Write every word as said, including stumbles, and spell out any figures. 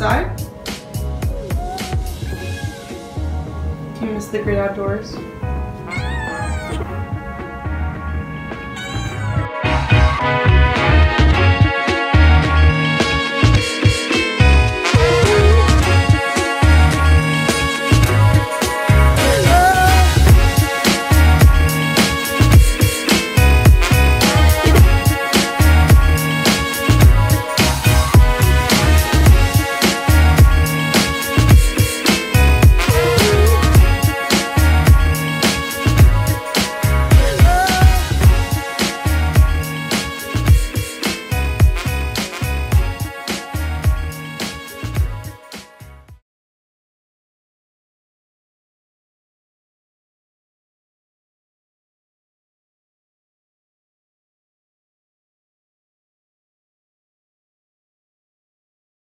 outside. I miss the great outdoors.